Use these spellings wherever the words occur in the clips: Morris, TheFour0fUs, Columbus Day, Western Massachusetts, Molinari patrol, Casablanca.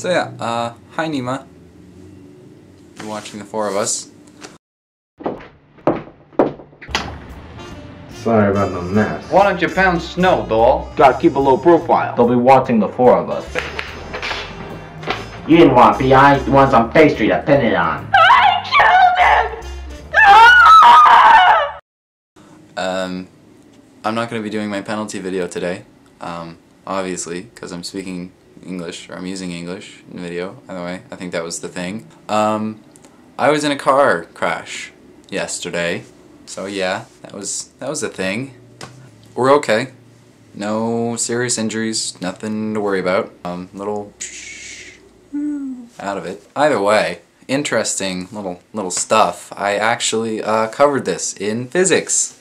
So yeah, hi Nima. You're watching the four of us. Sorry about the mess. Why don't you pound snow, doll? Gotta keep a low profile. They'll be watching the four of us. You didn't want B.I., you want some pastry to pin it on. I killed him! Ah! I'm not going to be doing my penalty video today. Obviously, because I'm speaking English, or I'm using English in the video. Either way, I think that was the thing. I was in a car crash yesterday. So yeah, that was a thing. We're okay. No serious injuries, nothing to worry about. Little out of it. Either way, interesting little stuff. I actually covered this in physics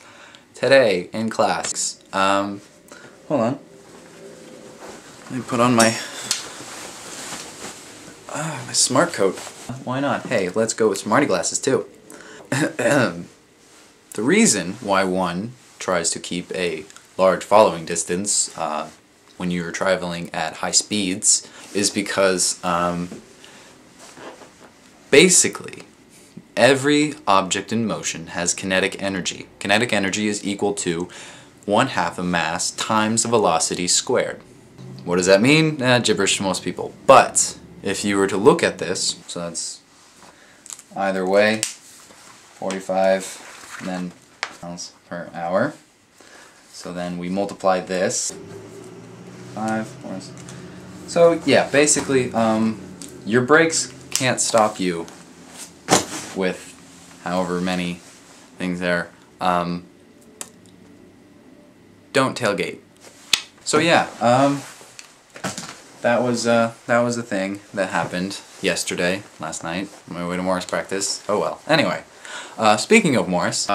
today in class. Hold on. Let me put on my my smart coat. Why not? Hey, let's go with smarty glasses too. The reason why one tries to keep a large following distance when you're traveling at high speeds is because basically every object in motion has kinetic energy. Kinetic energy is equal to 1/2 of mass times the velocity squared. What does that mean? Gibberish to most people. But if you were to look at this, so that's either way, 45. And then miles per hour. So then we multiply this. 5 4 6. So yeah, basically, your brakes can't stop you with however many things there. Don't tailgate. So yeah, that was the thing that happened yesterday, last night, on my way to Morris practice. Oh well. Anyway. Speaking of Morris,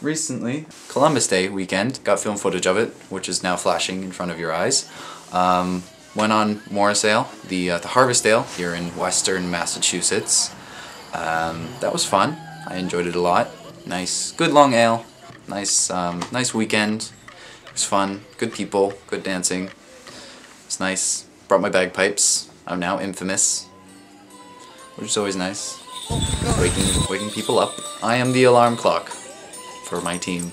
recently, Columbus Day weekend, got film footage of it, which is now flashing in front of your eyes. Went on Morris Ale, the Harvest Ale, here in Western Massachusetts. That was fun. I enjoyed it a lot. Nice, good long ale. Nice, nice weekend. It was fun. Good people. Good dancing. It's nice. Brought my bagpipes. I'm now infamous, which is always nice. Waking people up. I am the alarm clock for my team.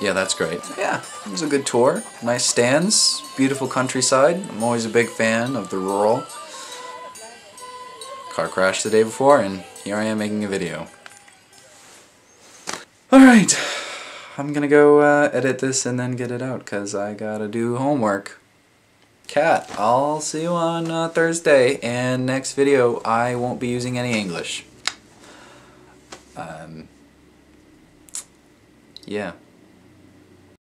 Yeah, that's great. Yeah, it was a good tour. Nice stands, beautiful countryside. I'm always a big fan of the rural. Car crash the day before, and here I am making a video. Alright, I'm gonna go edit this and then get it out, because I gotta do homework. Cat, I'll see you on Thursday, and next video I won't be using any English. Yeah.